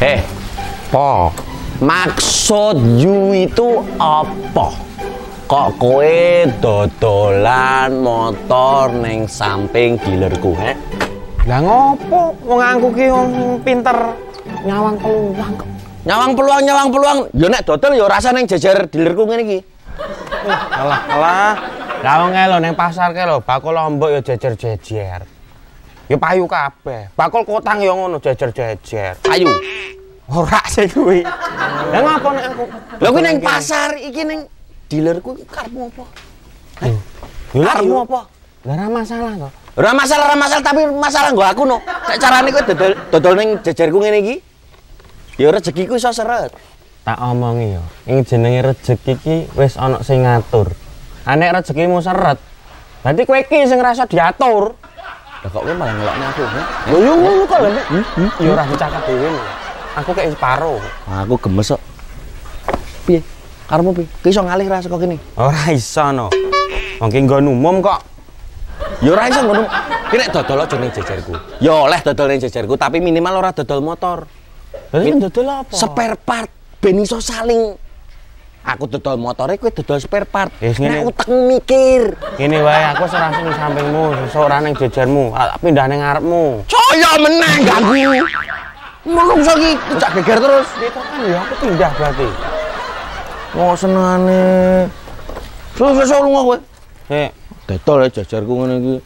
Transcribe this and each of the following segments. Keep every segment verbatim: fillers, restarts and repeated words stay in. Eh, po, maksud you itu apa? Kok kowe dodolan motor neng samping dealerku, he? Lah ngopo wong aku ki pinter nyawang peluang. Nyawang peluang nyawang peluang. Ya nek dodol ya rasa neng jajar dealerku ngene iki. Alah, alah. Lah wong e lho neng pasar kae lho, bakul Lombok ya jejer-jejer. Ya payu kabeh. Bakul Kotang ya ngono jejer-jejer. Payu. Ora sih kuwi. Lah ngopo nek aku? Lho kuwi neng pasar iki neng dealerku iki karepmu apa? Heh. Karepmu apa? Lah ora masalah to. Ora masalah, ora masalah tapi masalah nggo aku no. Nek carane kowe dodol dodol ning jejerku ngene iki, ya rezekiku iso seret. Tak omongi ya, ing jenenge rezeki iki wis ana sing ngatur. Anek rezekimu seret, berarti kowe iki sing ngrasa diatur. Lah kok kowe malah ngelokne aku, he? Lho yo ngono kok lho. Ya ora dicakap dhewe. Aku kek separo. Aku gemes kok. Piye? Karepmu piye? Ki iso ngalih ra saka kene? Ora iso no. Wong ki nggon umum kok. Ya ora iso ngono. Ki nek dodol aja ning jejerku. Ya oleh dodol ning jejerku tapi minimal ora dodol motor. Berarti kan dodol apa? Spare part ben iso saling. Aku dodol motore kowe dodol spare part. Yes, nek utek mikir. Ngene wae aku ora sing sampingmu, ora ning jejermu, pindah ning ngarepmu. Saya menang ganggu. Mulung saiki cak geger terus. Nek kan ya aku pindah berarti. Wah senane. Terus wis lunga kowe. Heh, dodol jajarku ngene iki.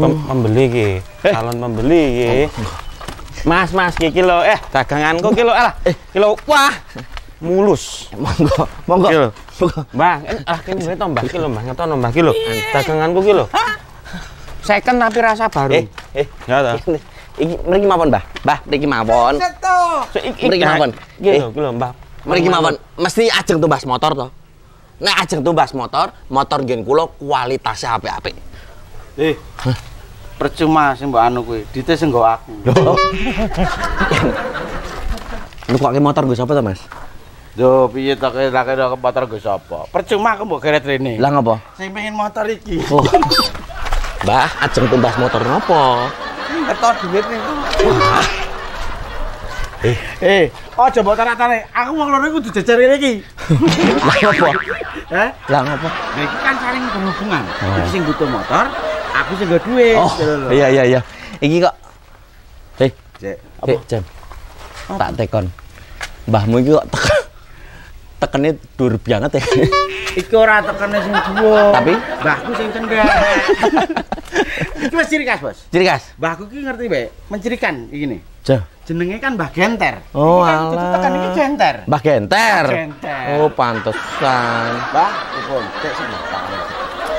Pembeli iki, calon pembeli iki. Mas, Mas iki lho. Eh, daganganku iki lho. Alah, iki lho. Wah. Mulus. Monggo, monggo. Mbah, ah kene duwe to Mbah iki lho, Mbah ngetono Mbah iki lho. Daganganku iki lho. Second tapi rasa baru. Eh, eh, ya ta. Iki mriki mawon, Mbah. Mbah, mriki mawon. Mriki mawon. Iki lho, iki lho, Mbah. Mriki mawon. Mesti ajeng tumbas motor to. Nek ajeng tumbas motor, motor nggen kula kualitasnya apik-apik. Eh. Percuma sih mbak anu kuwi, dites sing nggo aku. Loh. Nukokke motor nggo sapa ta, Mas? Yo piye ta kene kene motor nggo sapa? Percuma aku mbok geret rene. Lah ngopo? Sing pengin motor iki. Oh. Mbah, ajeng tumbas motor napa? Ketok duit niku. Eh, eh, aja mbok taratane. Aku wong loro kudu jejer rene iki. Lah ngopo? Heh? Lah ngopo? Lah iki kan saling berhubungan. Sing butuh motor aku sih nggak duit. Oh, iya iya iya. Iki kok. Hei, cek. Apa? Cek. Tak tekon. Mbahmu iki kok teken. Tekene dur banget ya. Iki ora tekene sing duwo. Tapi mbahku sing cendhek. Iki wis ciri khas, Bos. Ciri khas. Mbahku iki ngerti bae, mencirikan iki ne. Jah. Jenenge kan Mbah Genter. Oh, alah. Iki tekan iki Genter. Mbah Genter. Oh, pantesan. Mbah, pun cek sing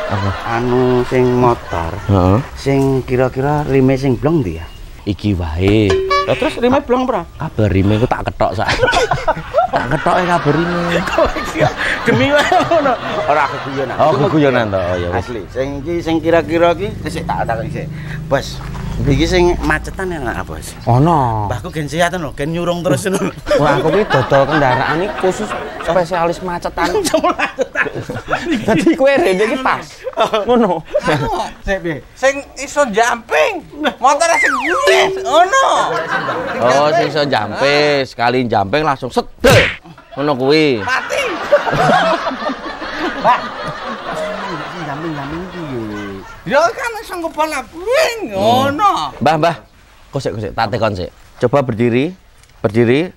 apa? Anu sing motor, huh? Sing kira-kira rime sing blong dia. Iki wae. Lah terus rime blong pra? Kabar rime ku tak ketok sak. Tak ketok e kabar rime. Demi wae ngono. Ora keguyonan. Oh, keguyonan to. Oh ya wis. Asli. Sing iki sing kira-kira iki sik tak takon sik. Bos, iki sing macetan enak, Bos. Ono. Mbahku gen siatan lho, gen nyurung terus ngono. Wah, aku iki dodol kendaraan iki khusus spesialis macetan. Dadi kowe rene iki pas. Ngono. Sik piye? Sing iso njamping. Motor sing gulis. Ngono. Oh, sing iso njamping, sekali njamping langsung sedel. Ngono kuwi. Mati. Pak. Njamping-njamping iki yo. Ya kan sing kepala bling. Ngono. Mbah, Mbah. Kosek kosek tak tekon sik. Coba berdiri. Berdiri.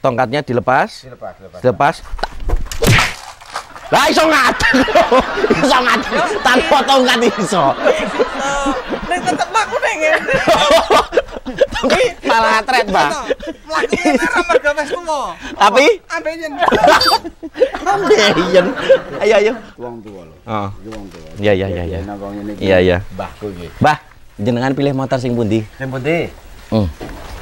Tongkatnya dilepas. Dilepas, dilepas. Dilepas. Lah iso ngadeg. Iso ngadeg tanpa tongkat iso. Nek tetep aku nek ngene. Malah tret, Mbak. Mlakune ra mergo mesku mo. Tapi ambeyen. Ambeyen. Ayo ayo. Wong tuwa lho. Heeh. Iki wong tuwa. Iya iya iya iya. Iya iya. Mbahku iki. Mbah, jenengan pilih motor sing pundi? Sing pundi? Hmm.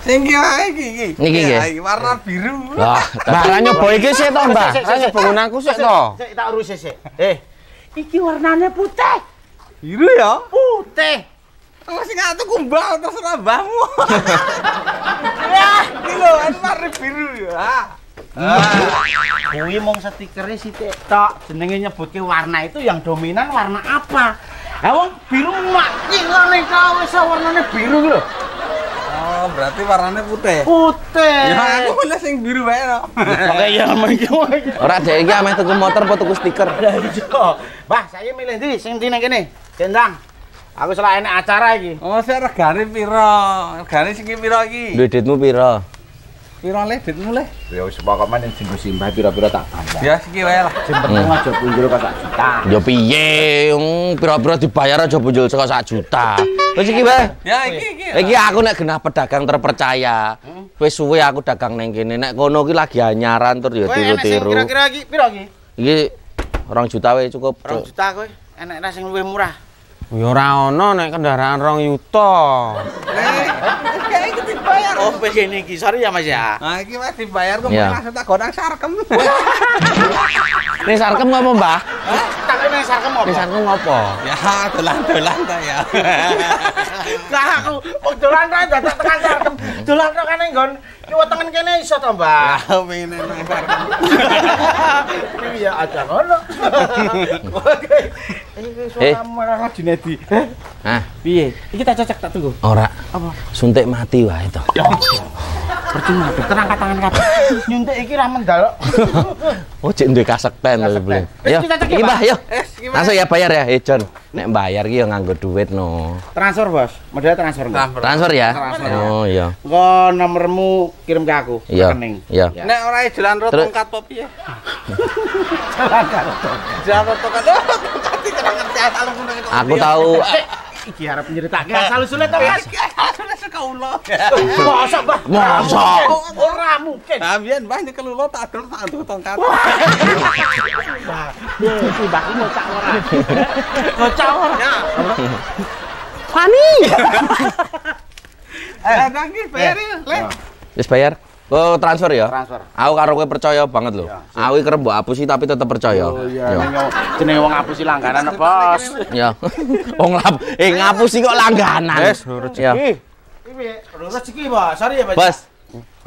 Sing iki wae iki iki. Niki nggih. Warna biru. Lah, barane nyoba iki sik to, Mbah. Sik bangunanku sik to. Sik tak urus sik. Eh, iki warnane putih. Biru ya? Putih. Wis ngatuk kumbah terus ora mbahmu. Yah, iki lho warna biru ya. Ah. Kuwi mung stikere sithik tok. Jenenge nyebutke warna itu yang dominan warna apa? Lah wong biru mak iki lho nek wis warnane biru iki lho. Oh. Oh, berarti warnanya putih. Putih. Ya aku punya sing biru bae no. Oke ya men iki. Ora dhek iki ameh tuku motor apa tuku stiker. Bah, saya milih ndi sing ndi nang kene. Gendang. Aku salah enak acara iki. Oh, sik regane pira? Regane sing pira iki? Duwe duitmu pira? Pira le duitmu le? Ya wis pokoke sing go simbah pira-pira tak tambah. Ya siki wae lah. Sing penting aja punjul kok sak juta. Ya piye? Pira-pira dibayar aja punjul saka sak juta. Wis iki wae. Ya iki iki. Iki aku nek genah pedagang terpercaya. Wis suwe aku dagang ning kene. Nek kono iki lagi anyaran tur ya tiru-tiru. Kira-kira iki pira iki? Iki dua juta wae cukup. dua juta kowe enek ra sing luwih murah. Ya ora ono nek kendaraan dua juta. Oh, pengen iki, sorry ya Mas ya. Nah, iki Mas dibayar kok langsung tak godang sarkem. Nih sarkem apa, Mbah? Hah? Tak ning sarkem apa? Ning sarkem apa? Ya dolan-dolan ta ya. Lah aku wong dolan ra dadak tekan sarkem. Dolan tok kene nggon kiwetengen kene iso to, Mbah? Ya pengen nang sarkem. Iki ya aja ngono. Oke. Iki suaramu ora Junedi. Hah? Piye? Iki tak cocok tak tunggu. Ora. Apa? Suntik mati wae to. Percuma dokter angkat tangan kabeh. Nyuntik iki ra mendalok. Oh, jek duwe kasekten lho beli. Ayo, iki Mbah, ayo. Langsung ya bayar ya, Ejon. Nek bayar iki ya nganggo duit no. Transfer, Bos. Model transfer. Transfer ya? Oh, iya. Engko nomormu kirim ke aku rekening. Nek ora jalan ro tongkat apa piye? Jalan ro. Jalan ro tongkat. Aku tahu. Iki arep nyeritake asal usule to, Mas. Asal usule kula. Masa, Mbah? Masa. Ora mungkin. Lah mbiyen Mbah nyekel kula tak dol tak nduk tongkat. Mbah, iki Mbah iki ngocak ora. Ngocak ora. Fani. Eh, nang iki bayar le. Wis bayar. Oh, transfer ya? Transfer. Aku karo kowe percaya banget lho. Aku iki kerep mbok apusi tapi tetep percaya. Oh iya. Jenenge wong ngapusi langganan, Bos. Ya. Wong lap eh ngapusi kok langganan. Wis, rezeki. Iki piye? Rezeki, Bos. Sori ya, Bos. Bos.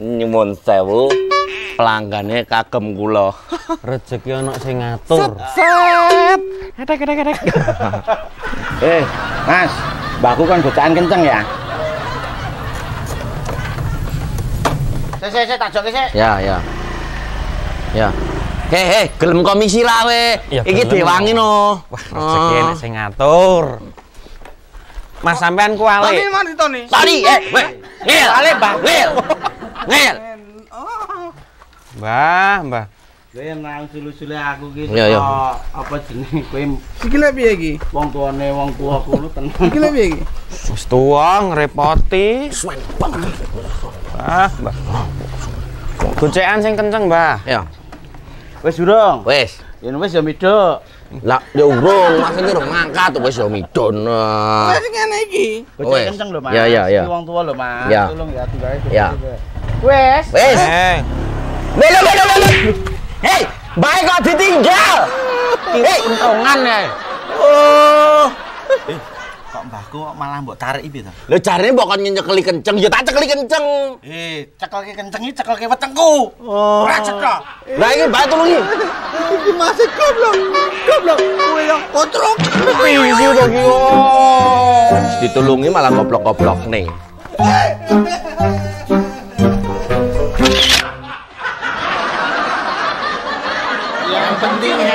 Nyuwun sewu. Pelanggane kagem kula. Rezeki ana sing ngatur. Set. Etek-etek-etek. Eh, Mas. Mbahku kan gocakan kenceng ya. Saya saya tak joki saya. Ya ya ya. Hei hei, gelem komisi lah we. Iki diwangi no. Wah, sekian saya ngatur. Mas sampean ku ale. Tony mana Tony? Tony, eh, ngel, ale bah, ngel, ngel. Bah, bah. Kue nang sulu-sulu aku gitu. Apa jenis kue? Sikile piye iki? Wong tuane wong tua kulo tenan. Sikile piye iki? Wis tuwa ngrepoti. Suwen banget. Ah, Mbah. Gocekan sing kenceng, Mbah. Ya. Wis durung? Wis. Yen wis ya midhok. Lah, ya urung, maksudnya urung ngangkat wis ya midhon. Wis ngene iki. Gocek kenceng lho, Mas. Ya, ya, ya. Wong tua lho, Mas. Tolong ya tinggae. Ya. Wis. Wis. Melo melo melo. Hei, baik kok ditinggal. Hei, untungan ya. Oh. Kok mbahku malah mbok tarik iki to. Lho jarene mbok kon nyekeli kenceng ya tak cekeli kenceng. Eh, cekelke kenceng iki cekelke wetengku. Ora cekel. Lah iki mbah tulung iki. Iki masih goblok. Goblok. Kowe yo kotrok. Piye to iki? Ditulungi malah goblok-goblokne. Yang penting